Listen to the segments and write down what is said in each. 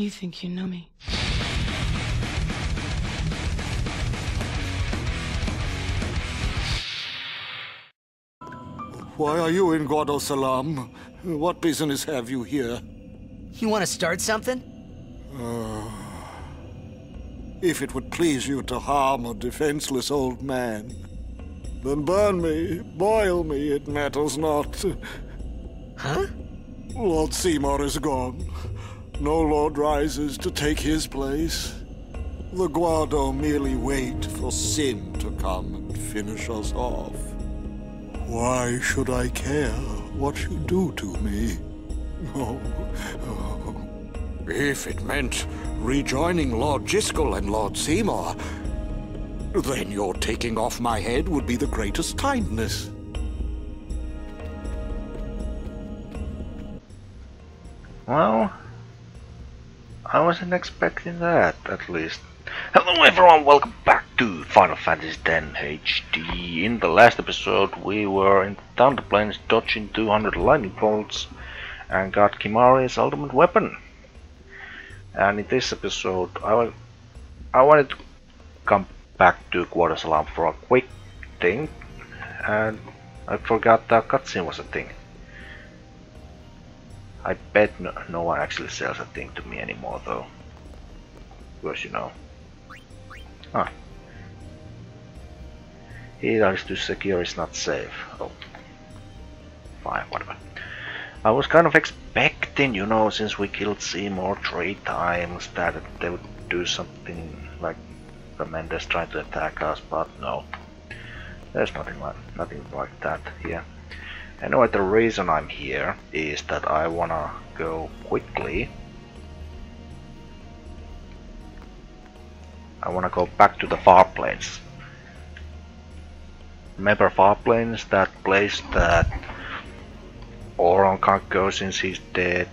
You think you know me? Why are you in Quarasalam? What business have you here? You want to start something? If it would please you to harm a defenseless old man, then burn me, boil me, it matters not. Huh? Lord Seymour is gone. No lord rises to take his place. The Guado merely wait for sin to come and finish us off. Why should I care what you do to me? Oh. If it meant rejoining Lord Jyscal and Lord Seymour, then your taking off my head would be the greatest kindness. Well, I wasn't expecting that, at least. Hello everyone, welcome back to Final Fantasy X HD. In the last episode we were in Thunder Plains dodging 200 lightning bolts and got Kimahri's ultimate weapon. And in this episode, I wanted to come back to Quarasalam for a quick thing, and I forgot that cutscene was a thing. I bet no one actually sells a thing to me anymore, though. Because you know. Ah. Either it's too secure, it's not safe. Oh. Fine, whatever. I was kind of expecting, you know, since we killed Seymour 3 times, that they would do something like the Mendes trying to attack us, but no. There's nothing like that here. Anyway, the reason I'm here is that I wanna go quickly. I wanna go back to the Farplanes. Remember Farplanes, that place that Auron can't go since he's dead,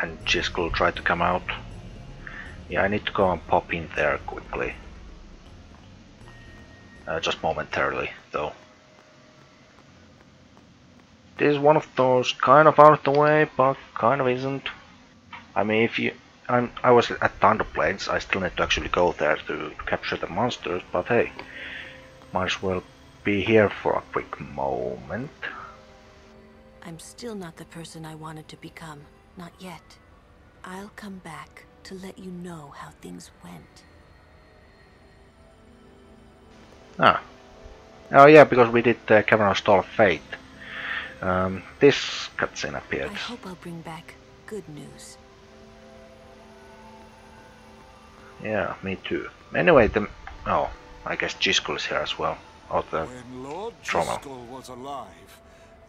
and Jyscal tried to come out. Yeah, I need to go and pop in there quickly. Just momentarily, though. This is one of those kind of out of the way, but kind of isn't. I mean, I was at Thunder Plains, I still need to actually go there to capture the monsters, but hey, might as well be here for a quick moment. I'm still not the person I wanted to become, not yet. I'll come back to let you know how things went. Ah. Oh yeah, because we did the Cavern of Stall of Fate. This cutscene appeared. I hope I'll bring back good news. Yeah, me too. Anyway, oh, I guess Jyscal is here as well. Oh, when Lord Jyscal was alive,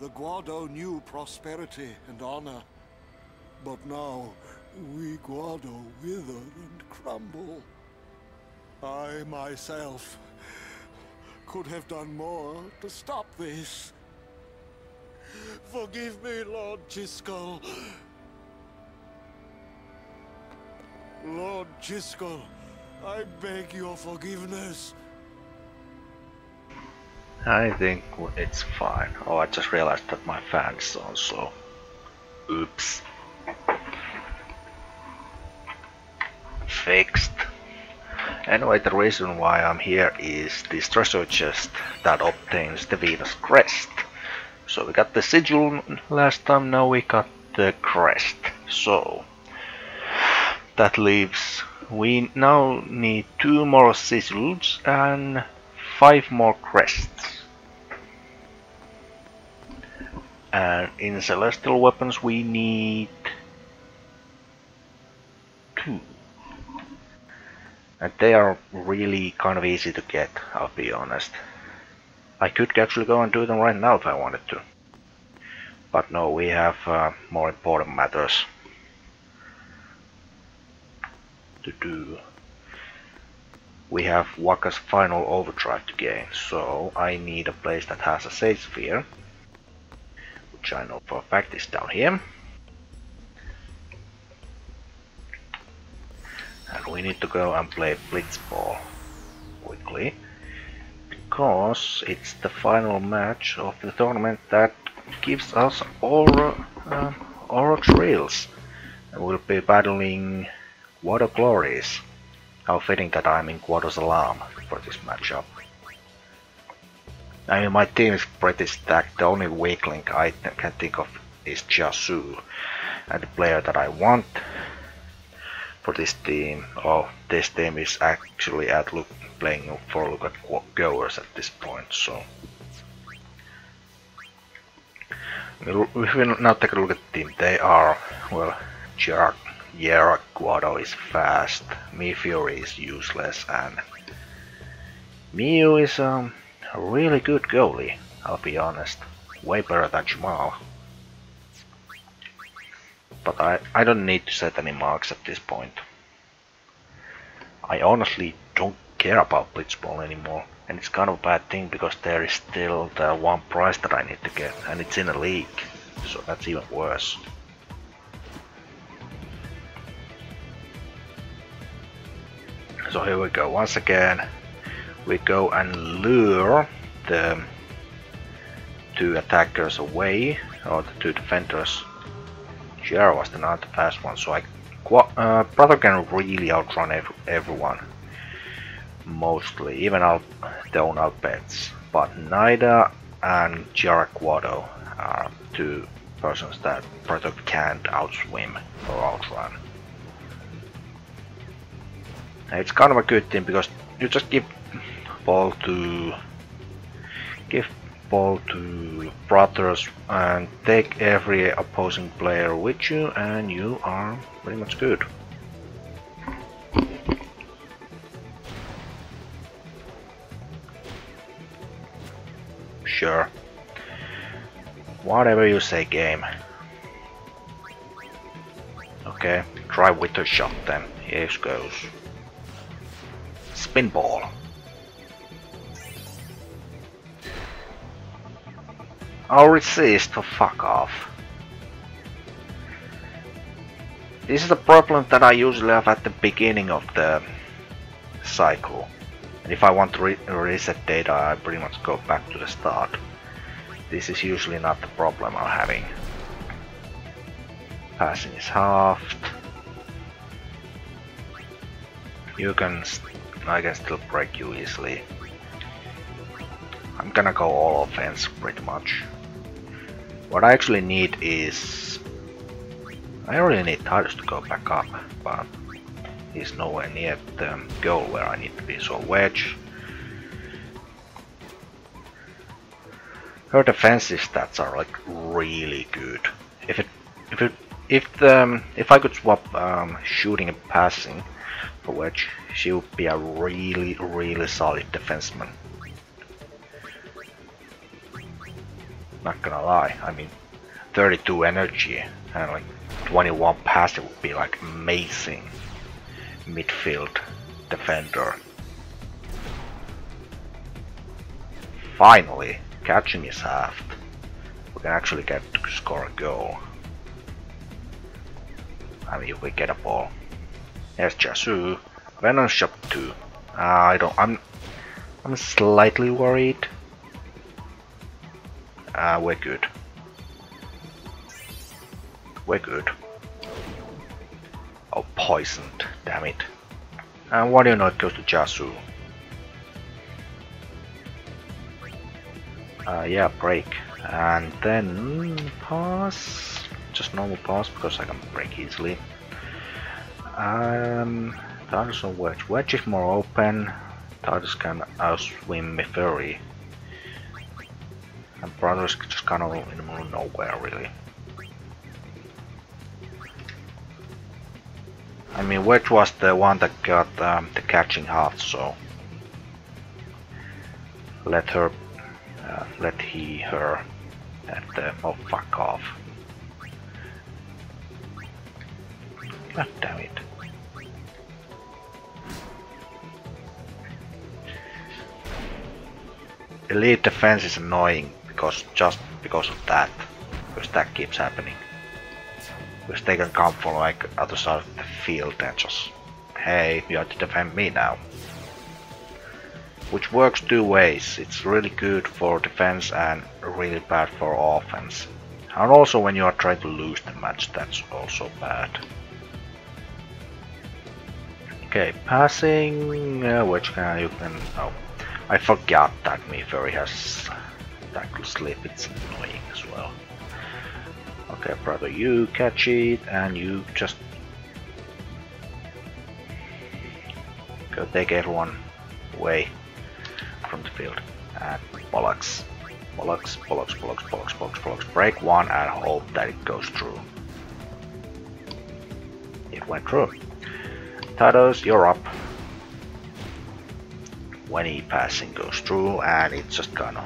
the Guado knew prosperity and honor. But now, we Guado wither and crumble. I myself could have done more to stop this. Forgive me, Lord Jyscal. Lord Jyscal, I beg your forgiveness. I think it's fine. Oh, I just realized that my fan's on, so... Oops. Fixed. Anyway, the reason why I'm here is this treasure chest that obtains the Venus Crest. So we got the sigil last time, now we got the crest. So that leaves we now need 2 more sigils and 5 more crests. And in celestial weapons we need 2. And they are really kind of easy to get, I'll be honest. I could actually go and do them right now if I wanted to. But no, we have more important matters to do. We have Waka's final overdrive to gain, so I need a place that has a safe sphere, which I know for a fact is down here. And we need to go and play Blitzball quickly, because it's the final match of the tournament that gives us Aurochs reels. will be battling Water Glories. How fitting that I'm in Quarasalam for this matchup. I mean, my team is pretty stacked. The only weak link I can think of is Jassu, and the player that I want for this team. Oh, this team is actually at playing for look at goers at this point, so if we now take a look at the team, they are, well, Yarak Guado is fast, Mi Fury is useless, and Miyu is a really good goalie, I'll be honest. Way better than Jumal. But I don't need to set any marks at this point. I honestly don't care about Blitzball anymore, and it's kind of a bad thing because there is still the one prize that I need to get, and it's in a league, so that's even worse. So here we go, once again we go and lure the two attackers away, or the two defenders. Jero was not the fast one, so Brother can really outrun everyone. Mostly, even their own outbets. But Nida and Yarak Guado are two persons that Brother can't outswim or outrun. And it's kind of a good thing because you just give ball to Brothers and take every opposing player with you, and you are pretty much good. Sure. Whatever you say, game. Okay, try with the shot then. Here goes. Spin ball. I'll resist, to fuck off. This is a problem that I usually have at the beginning of the cycle. And if I want to reset data, I pretty much go back to the start. This is usually not the problem I'm having. Passing is halved. I can still break you easily. I'm gonna go all offense pretty much. What I actually need is... I really need Tidus to go back up, but he's nowhere near the goal where I need to be, so Wedge. Her defensive stats are like really good. If I could swap shooting and passing for Wedge, she would be a really solid defenseman. Not gonna lie, I mean, 32 energy and like 21 passive would be like amazing midfield defender. Finally, catching is halved. We can actually get to score a goal. I mean, if we get a ball. Here's Jassu. Venom shot 2. I'm slightly worried. We're good. We're good. Oh, poisoned, damn it. And why do you not go to Jassu? Yeah, break. And then pass. Just normal pass because I can break easily. Tardis or Wedge? Wedge is more open. Tardis can outswim Mi Fury. And Brothers just kind of in the middle of nowhere, really. I mean, Wedge was the one that got the catching half, so let her at the oh fuck off. God damn it. Elite defense is annoying. Because of that, because that keeps happening. Because they can come from like other side of the field and just, hey, you have to defend me now. Which works two ways. It's really good for defense and really bad for offense. And also when you are trying to lose the match, that's also bad. Okay, passing. Which can you can? Oh, I forgot that Mi Fury has tackle slip. It's annoying as well. Okay, brother, you catch it, and you just go take everyone away from the field. And bollocks, bollocks, bollocks, bollocks, bollocks, bollocks, bollocks. Break one and hope that it goes through. It went through. Tidus, you're up. When he passing goes through, and it's just gonna.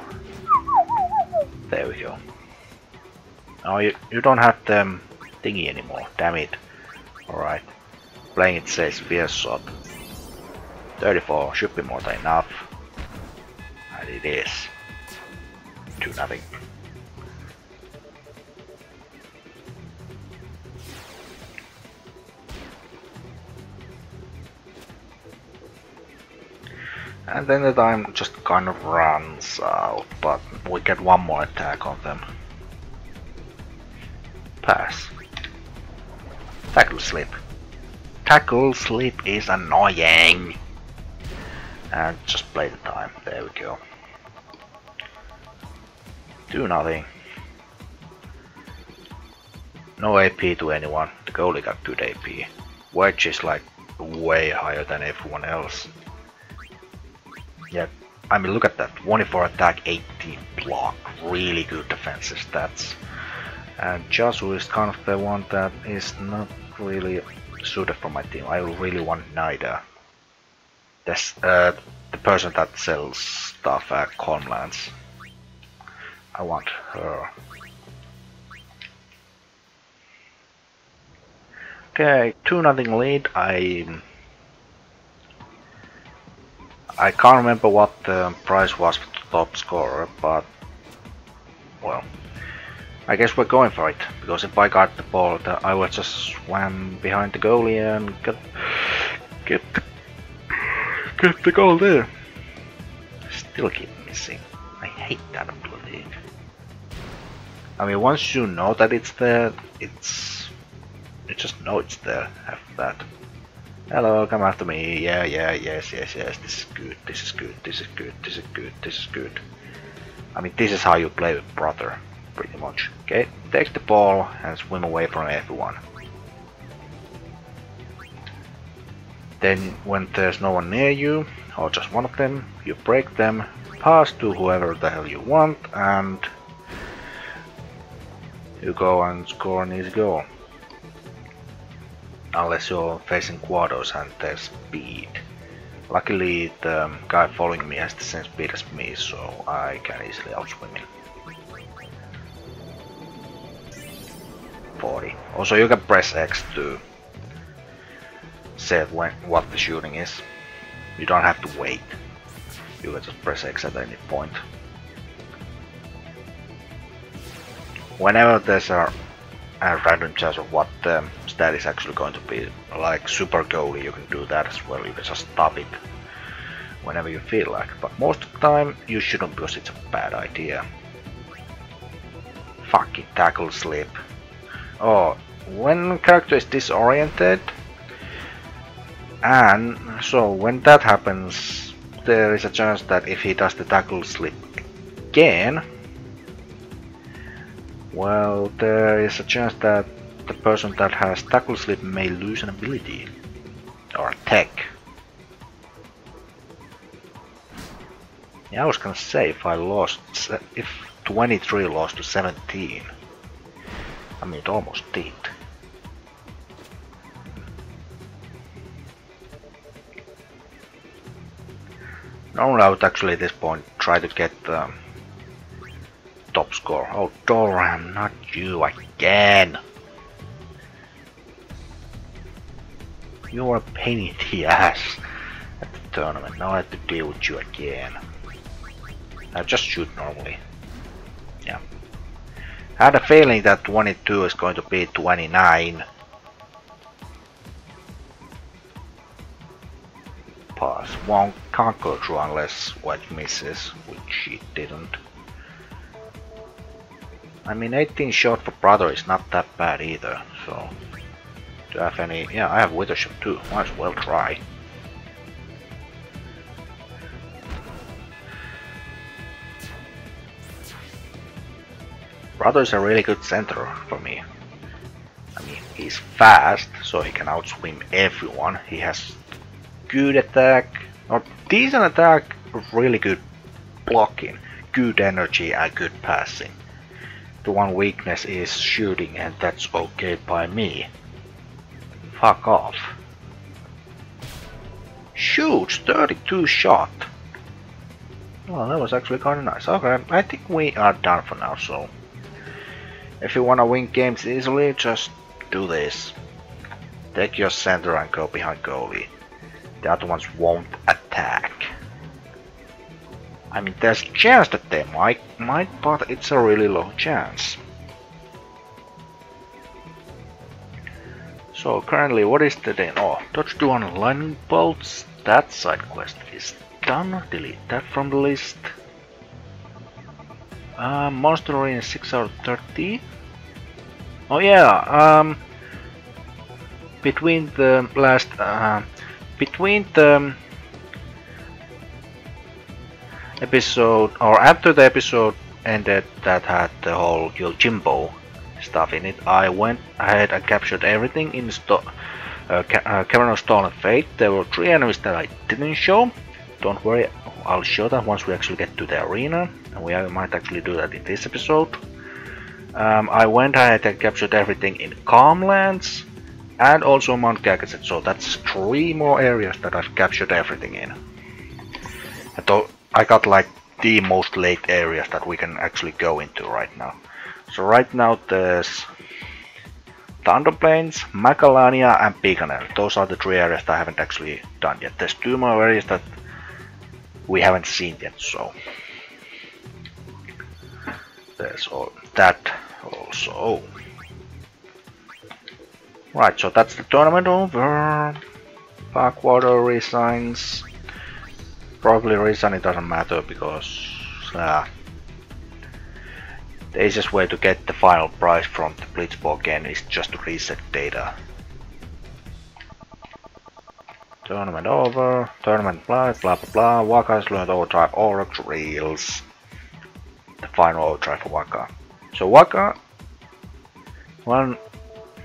There we go. Oh, you don't have the thingy anymore. Damn it. Alright. Playing it says fierce shot. 34 should be more than enough. And it is. 2-0. And then the time just kind of runs out, but we get one more attack on them. Pass. Tackle slip. Tackle slip is annoying. And just play the time. There we go. 2-0. No AP to anyone. The goalie got good AP. Wedge is like way higher than everyone else. Yeah, I mean, look at that, 24 attack, 18 block, really good defensive stats. And Jassu is kind of the one that is not really suited for my team. I really want Nida. That's the person that sells stuff at Conlands. I want her. Okay, 2-0 lead. I can't remember what the price was for the top scorer, but well, I guess we're going for it, because if I got the ball, I would just swam behind the goalie and get the goal there. Still keep missing. I hate that ability. I mean, once you know that it's there, you just know it's there after that. Hello, come after me. Yeah, yeah, yes, yes, yes. This is good. This is good. This is good. This is good. This is good. I mean, this is how you play with Brother, pretty much. Okay, take the ball and swim away from everyone. Then, when there's no one near you, or just one of them, you break them, pass to whoever the hell you want, and you go and score an easy goal. Unless you're facing Quarasalam and their speed. Luckily the guy following me has the same speed as me, so I can easily outswim him. 40. Also you can press X to set what the shooting is. You don't have to wait. You can just press X at any point. Whenever there's a random chance of what the stat is actually going to be, like super goalie, you can do that as well. You can just stop it whenever you feel like, but most of the time you shouldn't, because it's a bad idea. Fucking tackle slip. Oh, when character is disoriented, and so when that happens, there is a chance that if he does the tackle slip again, well, there is a chance that the person that has tackle slip may lose an ability or attack. Yeah, I was gonna say if 23 lost to 17, I mean it almost did. Normally I would actually at this point try to get the top score. Oh, Doran, not you again! You are a pain in the ass at the tournament. Now I have to deal with you again. Now just shoot normally. Yeah. I had a feeling that 22 is going to be 29. Pass. One can't go through unless White misses, which she didn't. I mean, 18 shot for Brother is not that bad either, so... Do I have any... Yeah, I have Withership too, might as well try. Brother's a really good center for me. I mean, he's fast, so he can outswim everyone. He has good attack, or decent attack, really good blocking, good energy and good passing. The one weakness is shooting, and that's okay by me. Fuck off. Shoots 32 shot. Well, that was actually kind of nice. Okay, I think we are done for now, so if you want to win games easily, just do this. Take your center and go behind goalie. The other ones won't attack. I mean, there's a chance that they might, but it's a really low chance. So currently, what is the thing? Oh, dodge 200 lightning bolts. That side quest is done. Delete that from the list. Monster in 6 out of 30. Oh yeah. Between the last. Between the episode, or after the episode ended that had the whole Yojimbo stuff in it, I went ahead and captured everything in Cavern of Stolen Fate. There were 3 enemies that I didn't show. Don't worry, I'll show that once we actually get to the arena, and we might actually do that in this episode. I went ahead and captured everything in Conlands and also Mount Gagaset, so that's 3 more areas that I've captured everything in. And I got like the most late areas that we can actually go into right now. So right now there's Thunder Plains, Macalania and Bikanel. Those are the 3 areas that I haven't actually done yet. There's 2 more areas that we haven't seen yet, so there's all that also. Right, so that's the tournament over. Backwater resigns. Probably reason it doesn't matter, because the easiest way to get the final prize from the Blitzball game is just to reset data. Tournament over, tournament blah blah blah blah, Waka's learned overdrive, Aurochs reels. The final overdrive for Waka. So Waka... well,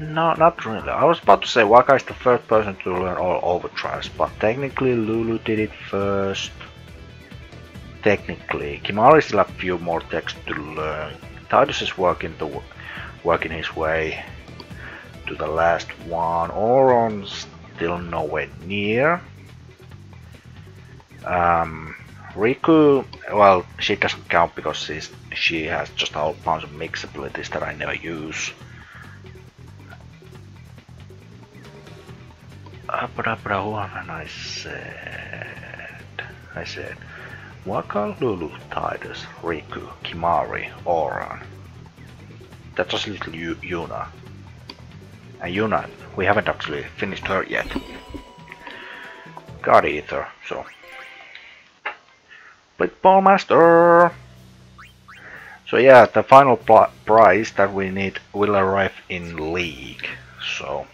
no, not really. I was about to say Waka is the first person to learn all overdrives, but technically Lulu did it first. Technically, Kimahri still have a few more texts to learn. Tidus is working his way to the last one. Auron still nowhere near. Rikku, well, she doesn't count because she has just a whole bunch of mix abilities that I never use. What have I said? I said Waka, Lulu, Tidus, Rikku, Kimahri, Auron. That was little Yuna. And Yuna, we haven't actually finished her yet. God Ether, so. Blitzball Master! So yeah, the final prize that we need will arrive in League, so.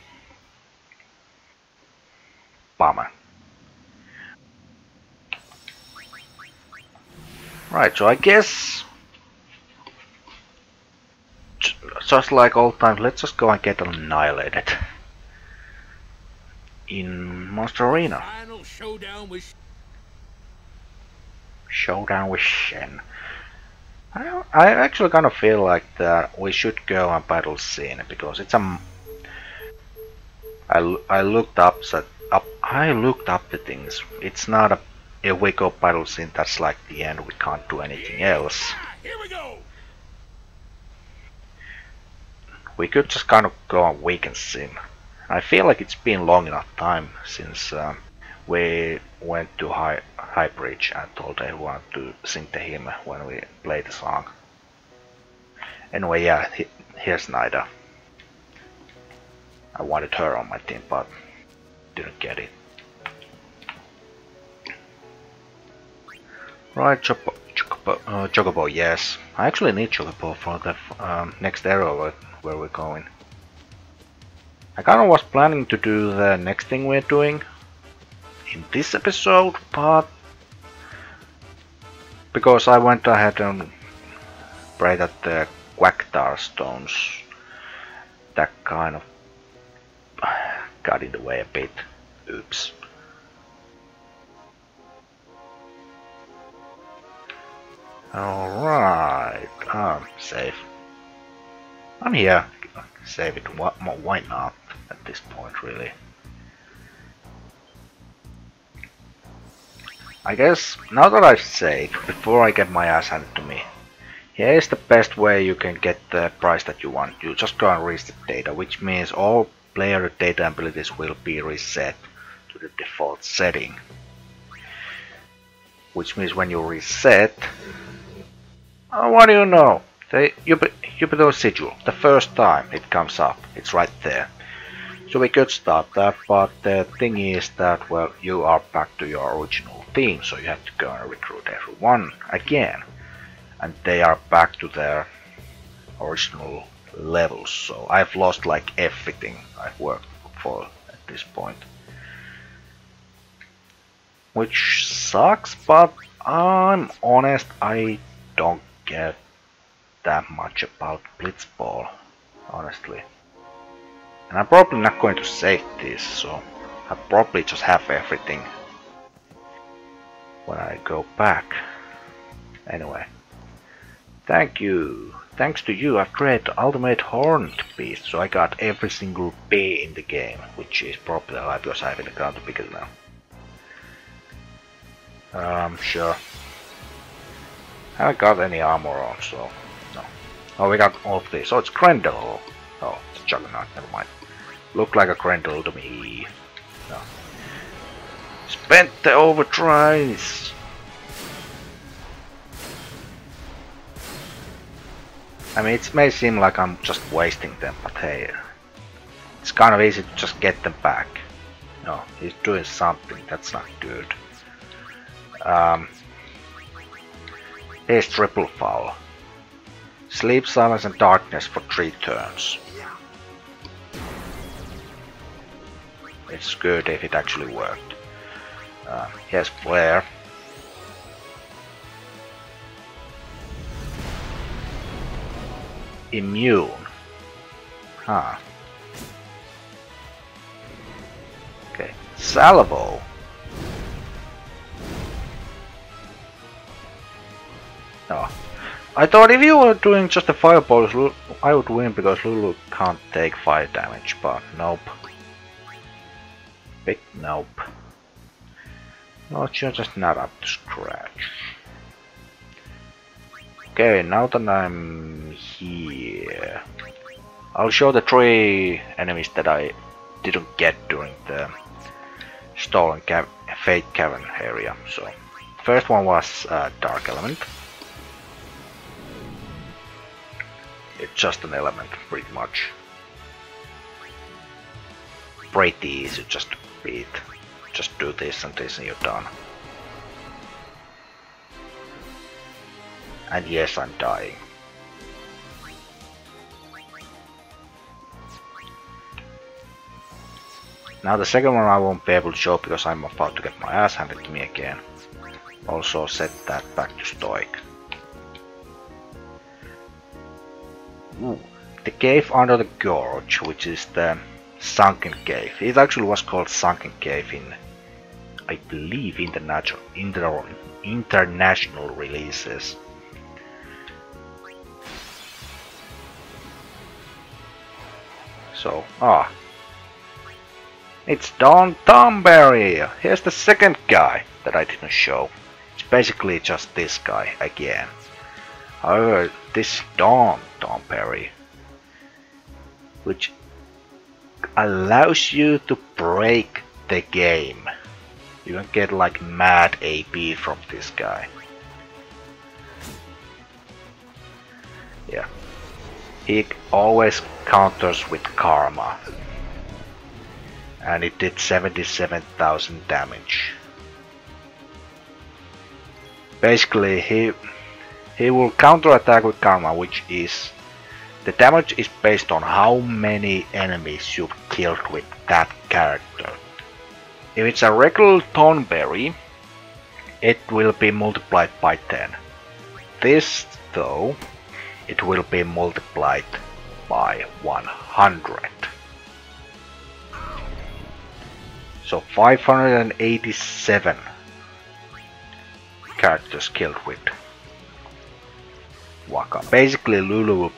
Bummer. Right, so I guess just like old times, let's just go and get annihilated in Monster Arena. Final showdown with Shen. I actually kind of feel like that we should go and battle Shen, because it's a. I looked up that. I looked up the things. It's not a if we go battle scene, that's like the end, we can't do anything else. Here we go. We could just kind of go on weekend scene. I feel like it's been long enough time since we went to High Bridge and told everyone to sing to him when we played the song. Anyway, yeah, here's Nida. I wanted her on my team, but didn't get it. Right, Chocobo, yes. I actually need Chocobo for the next area where we're going. I kind of was planning to do the next thing we're doing in this episode, but because I went ahead and prayed that the Quactar stones, that kind of got in the way a bit. Oops. Alright, save. I'm here. Save it. Why not at this point, really? I guess now that I've saved, before I get my ass handed to me, here is the best way you can get the prize that you want. You just go and reset the data, which means all player data abilities will be reset to the default setting. Which means when you reset, oh, what do you know? The Jupiter's sigil, the first time it comes up, it's right there. So we could stop that, but the thing is that, well, you are back to your original team, so you have to go and recruit everyone again. And they are back to their original levels, so I've lost like everything I've worked for at this point. Which sucks, but I'm honest, I don't care that much about Blitzball, honestly. And I'm probably not going to save this, so I probably just have everything when I go back. Anyway, thank you. Thanks to you, I've created the ultimate horned beast, so I got every single bee in the game, which is probably a lie because I haven't got the biggest now. Sure. I haven't got any armor on, so no. Oh, we got all of this. Oh, it's Grendel. Oh, it's Juggernaut. Never mind. Look like a Grendel to me. No. Spent the overdrives. I mean, it may seem like I'm just wasting them, but hey, it's kind of easy to just get them back. No, he's doing something that's not good. Here's Triple Foul. Sleep, Silence and Darkness for 3 turns. It's good if it actually worked. Here's Flare. Immune. Huh. Okay. Salvo. No. I thought if you were doing just the fireballs, I would win because Lulu can't take fire damage, but nope. Big nope. No, you're just not up to scratch. Okay, now that I'm here, I'll show the 3 enemies that I didn't get during the stolen Fate Cavern area. So, first one was Dark Element. It's just an element, pretty much. Pretty easy, just to beat. Just do this and this and you're done. And yes, I'm dying. Now the second one I won't be able to show because I'm about to get my ass handed to me again. Also set that back to Stoic. Ooh, the cave under the gorge, which is the sunken cave. It actually was called sunken cave in, I believe, international releases. So, it's Don Tonberry. Here's the second guy that I didn't show. It's basically just this guy again. However, this Don Tonberry, which allows you to break the game. You can get like mad AP from this guy. Yeah, he always counters with Karma, and it did 77,000 damage. Basically, he will counter-attack with Karma, which is... the damage is based on how many enemies you've killed with that character. If it's a regular Tonberry, it will be multiplied by 10. This, though, it will be multiplied by 100. So 587 characters killed with Waka. Basically Lulu,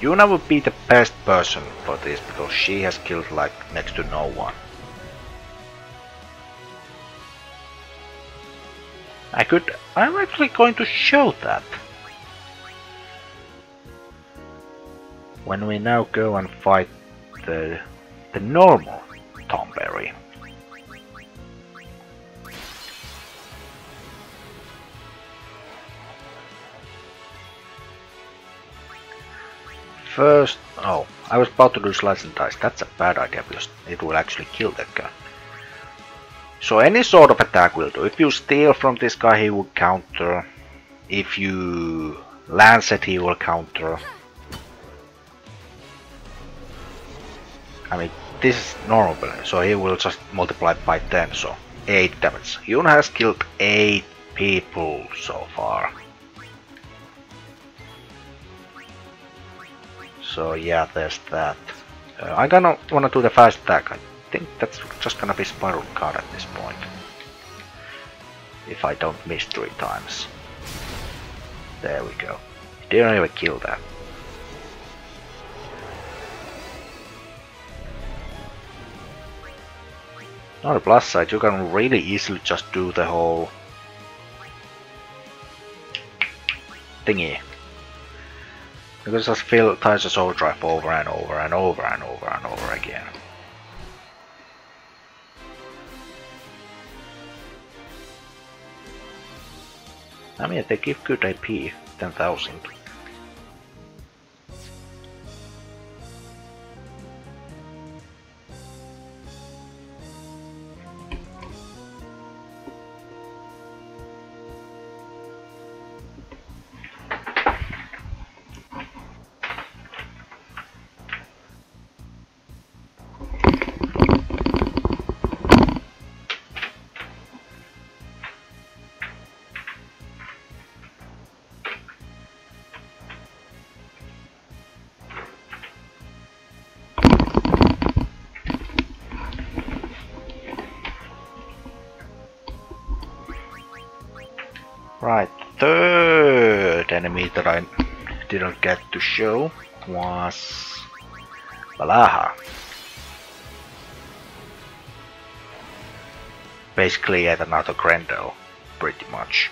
Yuna would be the best person for this because she has killed like next to no one. I'm actually going to show that when we now go and fight the normal Tonberry. First, oh, I was about to do slice and dice. That's a bad idea because it will actually kill that guy. So any sort of attack will do. If you steal from this guy, he will counter. If you lance it, he will counter. I mean, this is normal, so he will just multiply by 10, so 8 damage. Yuna has killed 8 people so far. So yeah, there's that. I'm gonna wanna do the fast attack. I think that's just gonna be spiral card at this point. If I don't miss 3 times. There we go. Didn't even kill that. On the plus side, you can really easily just do the whole thingy. You can just fill Tidus' Overdrive over and over and over and over and over again. I mean, they give good AP, 10,000. Right, third enemy that I didn't get to show was Valaha. Basically yet another Grendel, pretty much.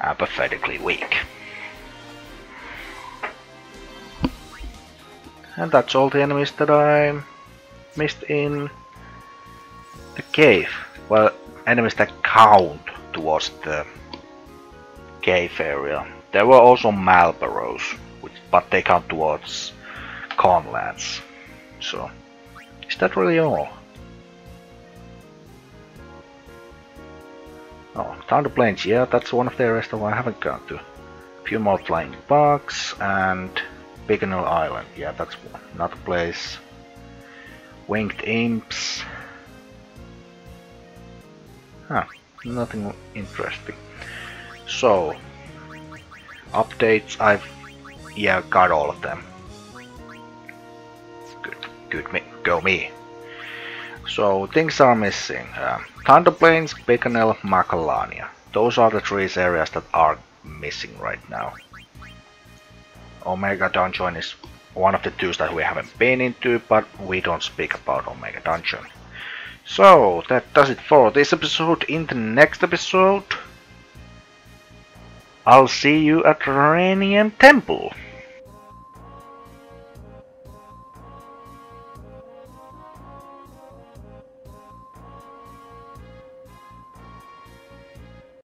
Apathetically weak. And that's all the enemies that I missed in the cave. Well, enemies that count towards the cave area. There were also Malboros, but they count towards Conlands. So, is that really all? Oh, Thunder Plains, yeah, that's one of the areas that I haven't gone to. A few more flying bugs and Bikanel Island, yeah, that's another place. Winged Imps. Huh, nothing interesting. So, updates, I've got all of them. Good, go me. So, things are missing. Thunder Plains, Bikanel, Macalania. Those are the 3 areas that are missing right now. Omega Dungeon is one of the 2 that we haven't been into, but we don't speak about Omega Dungeon. So, that does it for this episode. In the next episode, I'll see you at Ranium Temple.